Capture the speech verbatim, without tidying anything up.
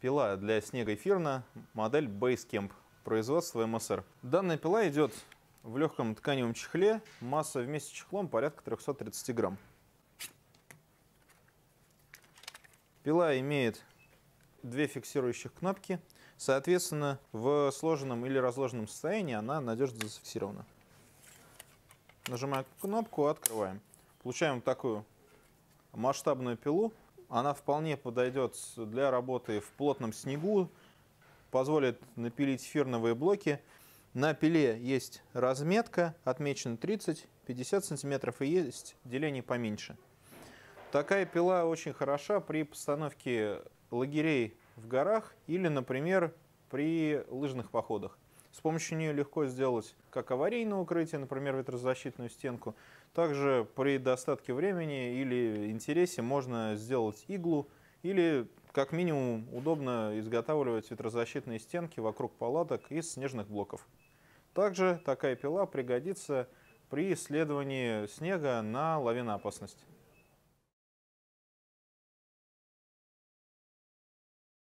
Пила для снега эфирна, модель Basecamp, производство эм эс эр. Данная пила идет в легком тканевом чехле, масса вместе с чехлом порядка трёхсот тридцати грамм. Пила имеет две фиксирующих кнопки, соответственно, в сложенном или разложенном состоянии она надежно зафиксирована. Нажимаем кнопку, открываем. Получаем такую масштабную пилу. Она вполне подойдет для работы в плотном снегу, позволит напилить эфирновые блоки. На пиле есть разметка, отмечена тридцать-пятьдесят см, и есть деление поменьше. Такая пила очень хороша при постановке лагерей в горах или, например, при лыжных походах. С помощью нее легко сделать как аварийное укрытие, например, ветрозащитную стенку. Также при достатке времени или интересе можно сделать иглу, или как минимум удобно изготавливать ветрозащитные стенки вокруг палаток из снежных блоков. Также такая пила пригодится при исследовании снега на лавиноопасность.